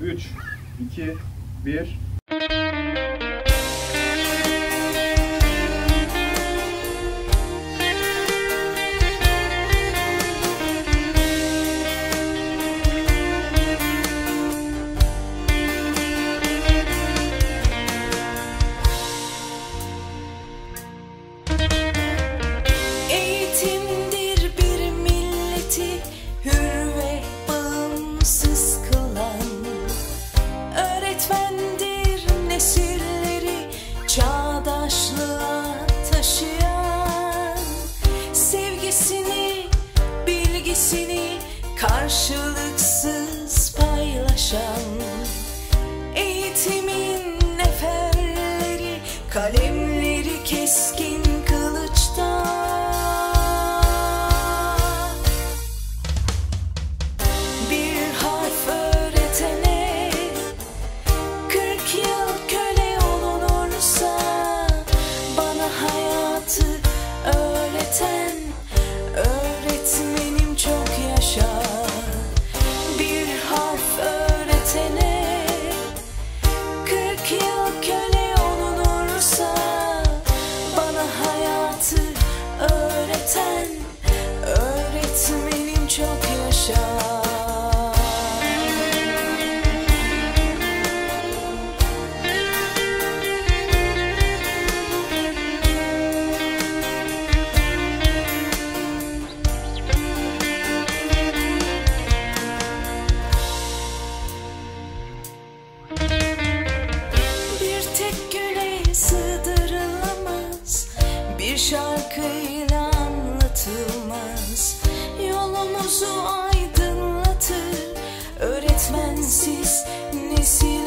3, 2, 1... Karşılıksız paylaşan eğitimin neferleri, kalemleri keskin kılıçta. Bir harf öğretene 40 yıl köle olunursa, bana hayatı öğreten öğretmenim çok yaşa. Bir harf öğretene 40 yıl köle olunursa, bana hayatı öğreten öğretmenim çok yaşa. Bir şarkıyla anlatılmaz, yolumuzu aydınlatır öğretmensiz nesil.